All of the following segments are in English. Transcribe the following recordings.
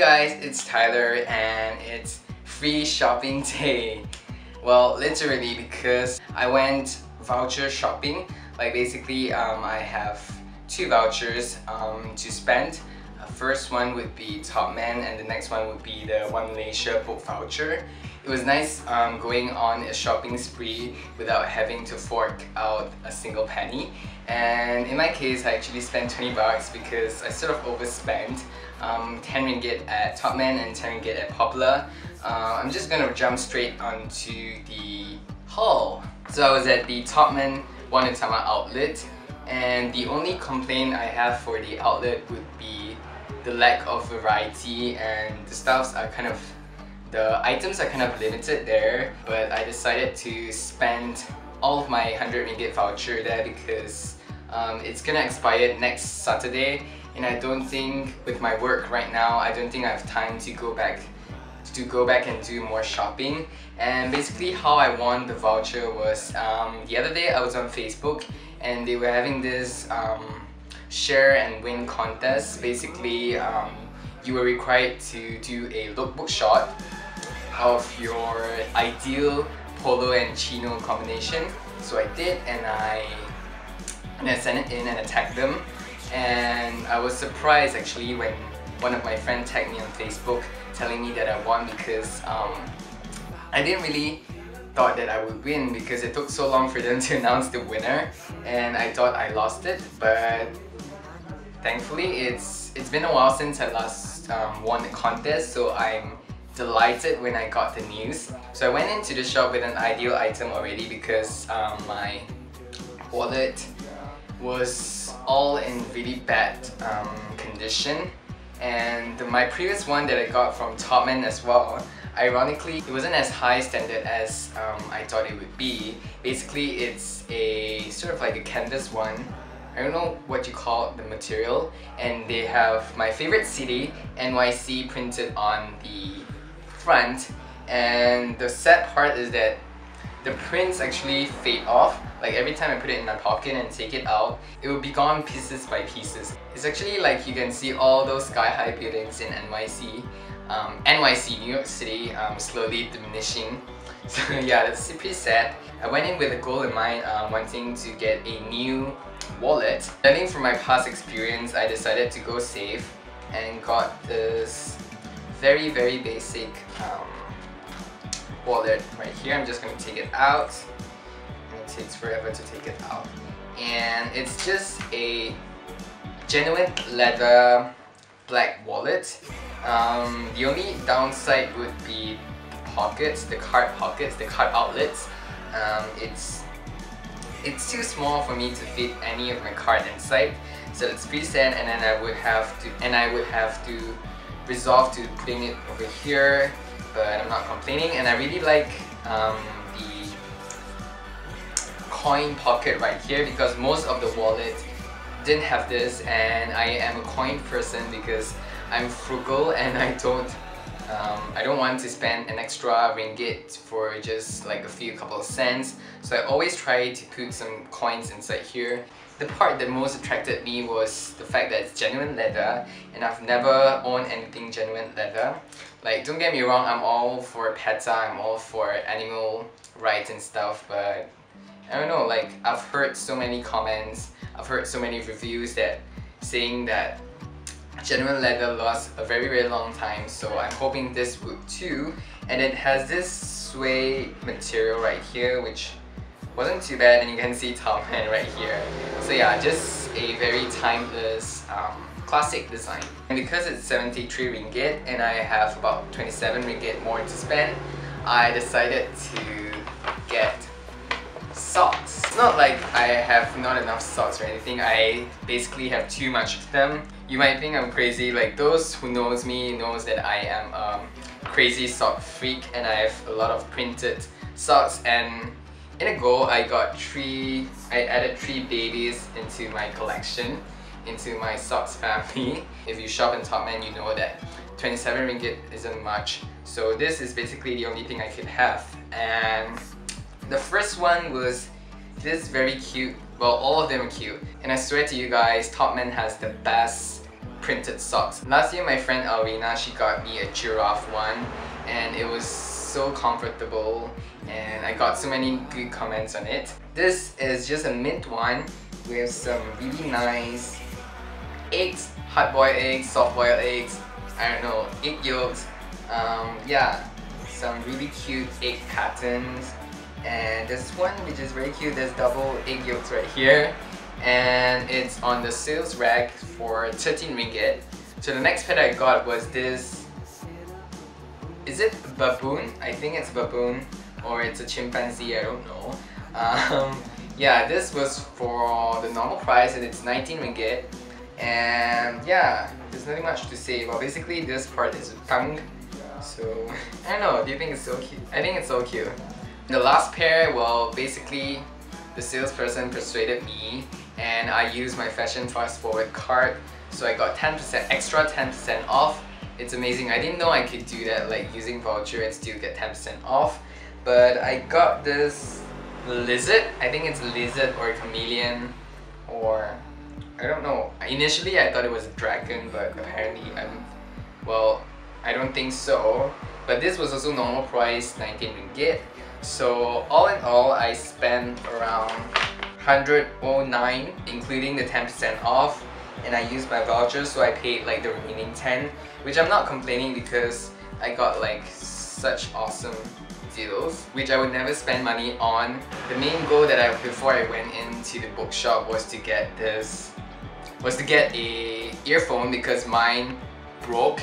guys, it's Tyler and it's free shopping day. Well, literally, because I went voucher shopping. Like basically I have two vouchers to spend. First one would be Topman and the next one would be the One Malaysia Book voucher. It was nice going on a shopping spree without having to fork out a single penny. And in my case, I actually spent 20 bucks because I sort of overspent. 10 ringgit at Topman and 10 ringgit at Poplar. I'm just gonna jump straight onto the haul. So I was at the Topman Wanatama outlet, and the only complaint I have for the outlet would be the lack of variety, and the items are kind of limited there. But I decided to spend all of my 100 ringgit voucher there because it's gonna expire next Saturday, and I don't think with my work right now, I don't think I have time to go back and do more shopping. And basically how I won the voucher was the other day I was on Facebook and they were having this share and win contest. Basically you were required to do a lookbook shot of your ideal polo and chino combination. So I did, and I sent it in and attacked them, and I was surprised actually when one of my friends tagged me on Facebook telling me that I won, because I didn't really thought that I would win because it took so long for them to announce the winner, and I thought I lost it. But thankfully it's been a while since I last won the contest, so I'm delighted when I got the news. So I went into the shop with an ideal item already because my wallet was all in really bad condition. And my previous one that I got from Topman as well, ironically, it wasn't as high standard as I thought it would be. Basically, it's a sort of like a canvas one. I don't know what you call the material. And they have my favorite city, NYC, printed on the front. And the sad part is that the prints actually fade off. Like every time I put it in my pocket and take it out, it will be gone pieces by pieces. It's actually like you can see all those sky-high buildings in NYC, New York City, slowly diminishing. So yeah, that's pretty sad. I went in with a goal in mind, wanting to get a new wallet. Learning from my past experience, I decided to go safe and got this very, very basic wallet right here. I'm just going to take it out. It takes forever to take it out. And it's just a genuine leather black wallet. The only downside would be the pockets, the card outlets. It's too small for me to fit any of my card inside, so it's pretty sad. And then I would have to resolve to bring it over here, but I'm not complaining. And I really like the coin pocket right here because most of the wallet didn't have this, and I am a coin person because I'm frugal and I don't want to spend an extra ringgit for just like a couple of cents, so I always try to put some coins inside here. The part that most attracted me was the fact that it's genuine leather, and I've never owned anything genuine leather. Like, don't get me wrong, I'm all for PETA, I'm all for animal rights and stuff, but I don't know, like, I've heard so many comments, I've heard so many reviews that saying that genuine leather lasts a very, very long time, so I'm hoping this would too. And it has this suede material right here, which wasn't too bad, and you can see Topman right here. So yeah, just a very timeless classic design. And because it's 73 ringgit and I have about 27 ringgit more to spend, I decided to get socks. It's not like I have not enough socks or anything, I basically have too much of them. You might think I'm crazy, like those who knows me knows that I am a crazy sock freak, and I have a lot of printed socks. And in a goal, I added three babies into my collection, into my socks family. If you shop in Topman, you know that 27 ringgit isn't much. So this is basically the only thing I could have. And the first one was this very cute, well, all of them are cute. And I swear to you guys, Topman has the best printed socks. Last year my friend Alwina, she got me a giraffe one and it was so comfortable and I got so many good comments on it. This is just a mint one with some really nice eggs, hard-boiled eggs, soft-boiled eggs, I don't know, egg yolks, yeah, some really cute egg patterns. And this one which is very cute, there's double egg yolks right here, and it's on the sales rack for 13 ringgit. So the next pet I got was this, is it baboon? I think it's baboon or it's a chimpanzee, I don't know. Yeah, this was for the normal price and it's 19 ringgit, and yeah, there's nothing much to say. Well, basically this part is a tongue, so I don't know, do you think it's so cute? I think it's so cute. The last pair, well, basically the salesperson persuaded me and I used my fashion fast forward card, so I got 10% extra 10% off. It's amazing, I didn't know I could do that, like using voucher and still get 10% off. But I got this lizard, I think it's a lizard or a chameleon, or I don't know. Initially I thought it was a dragon, but apparently well, I don't think so. But this was also normal price, 19 ringgit. So all in all, I spent around 109, including the 10% off, and I used my voucher, so I paid like the remaining 10, which I'm not complaining because I got like such awesome deals, which I would never spend money on. The main goal that I, before I went into the bookshop, was to get this, was to get a earphone because mine broke,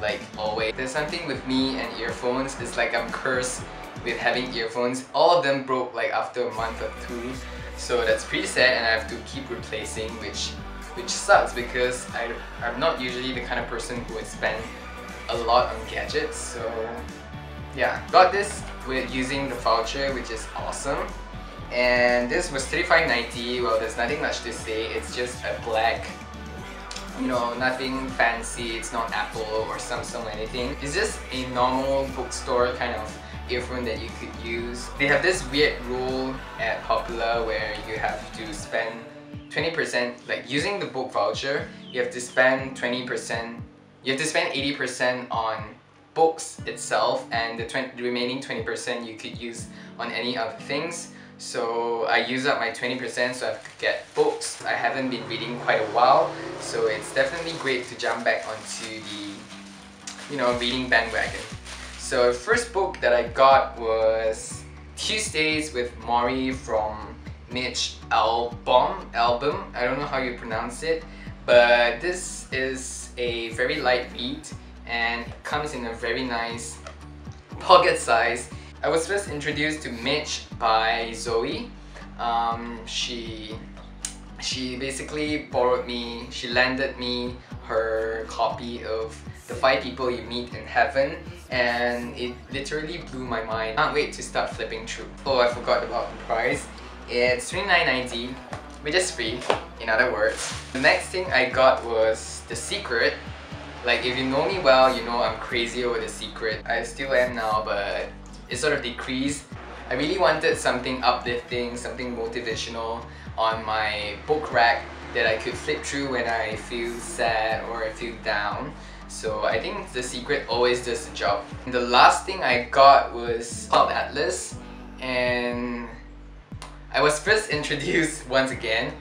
like always. There's something with me and earphones, it's like I'm cursed with having earphones. All of them broke like after a month or two, so that's pretty sad and I have to keep replacing, which sucks because I'm not usually the kind of person who would spend a lot on gadgets. So yeah, got this with using the voucher, which is awesome. And this was $35.90. well, there's nothing much to say, it's just a black, you know, nothing fancy, it's not Apple or Samsung or anything, it's just a normal bookstore kind of earphone that you could use. They have this weird rule at Poplar where you have to spend 20%, like using the book voucher, you have to spend 20%, you have to spend 80% on books itself, and the remaining 20% you could use on any other things. So I used up my 20%, so I could get books. I haven't been reading quite a while, so it's definitely great to jump back onto the, you know, reading bandwagon. So the first book that I got was Tuesdays with Morrie from Mitch Albom. I don't know how you pronounce it, but this is a very light read and comes in a very nice pocket size. I was first introduced to Mitch by Zoe. She basically borrowed me, she lended me her copy of The Five People You Meet in Heaven, and it literally blew my mind. Can't wait to start flipping through. Oh, I forgot about the price. It's $29.90, which is free, in other words. The next thing I got was The Secret. Like, if you know me well, you know I'm crazy over The Secret. I still am now, but it sort of decreased. I really wanted something uplifting, something motivational on my book rack that I could flip through when I feel sad or I feel down. So I think The Secret always does the job. And the last thing I got was Cloud Atlas, and I was first introduced once again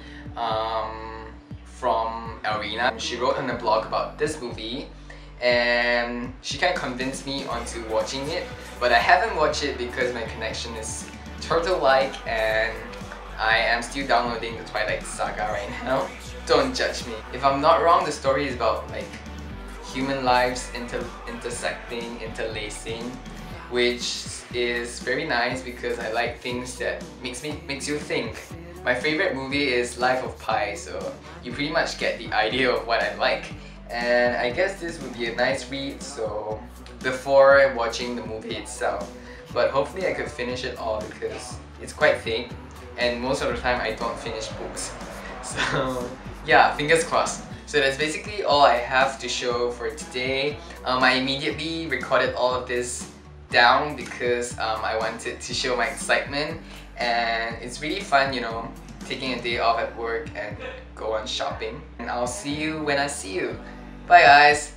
from Alwina. She wrote on a blog about this movie and she kind of convinced me onto watching it, but I haven't watched it because my connection is turtle-like and I am still downloading The Twilight Saga right now. Don't judge me. If I'm not wrong, the story is about like human lives intersecting, interlacing, which is very nice because I like things that makes you think. My favorite movie is Life of Pi, so you pretty much get the idea of what I like. And I guess this would be a nice read, so before watching the movie itself. But hopefully I could finish it all because it's quite thick, and most of the time I don't finish books. So yeah, fingers crossed. So that's basically all I have to show for today. I immediately recorded all of this down because I wanted to show my excitement, and it's really fun, you know, taking a day off at work and go on shopping. And I'll see you when I see you. Bye guys.